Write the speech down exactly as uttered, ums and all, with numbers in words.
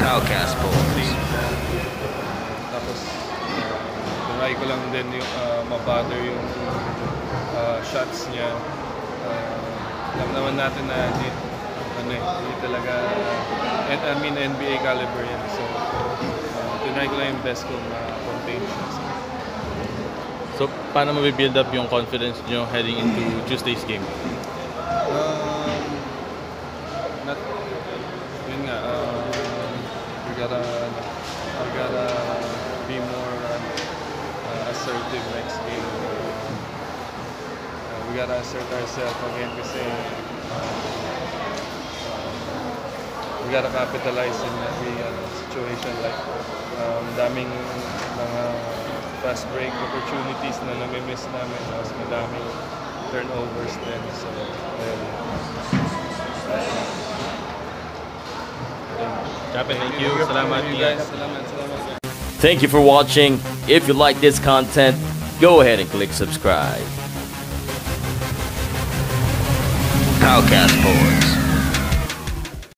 Powcast Balls. Tapos, tinry ko lang din yung uh, ma-bother yung uh, shots niya. Uh, alam naman natin na hindi, ano, hindi talaga, uh, and, I mean, N B A caliber yan. So, uh, tinry ko lang yung best kong ma-contain siya. So, paano mabibuild up yung confidence nyo heading into Tuesday's game? Um, not, yun nga, um, we gotta, we gotta be more uh, assertive next game. Uh, we gotta assert ourselves again kasi um, um, we gotta capitalize in every uh, situation. Like, um, daming mga fast break opportunities na nami-miss namin, mas madaming turnovers din, so then, Captain, thank you. Salamat guys. Thank you for watching. If you like this content, go ahead and click subscribe. Powcast Boards.